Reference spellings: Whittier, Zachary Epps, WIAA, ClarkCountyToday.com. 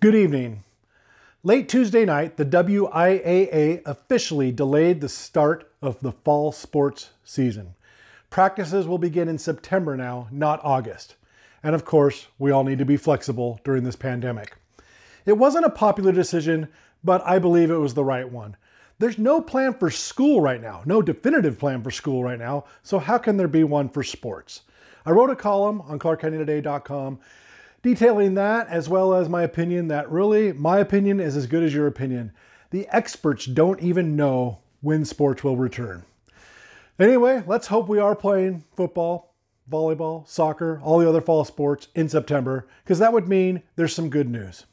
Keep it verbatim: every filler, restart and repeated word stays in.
Good evening. Late Tuesday night, the W I A A officially delayed the start of the fall sports season. Practices will begin in September now, not August. And of course, we all need to be flexible during this pandemic. It wasn't a popular decision, but I believe it was the right one. There's no plan for school right now, no definitive plan for school right now, so how can there be one for sports? I wrote a column on Clark County Today dot com detailing that, as well as my opinion that really, my opinion is as good as your opinion. The experts don't even know when sports will return. Anyway, let's hope we are playing football, volleyball, soccer, all the other fall sports in September, because that would mean there's some good news.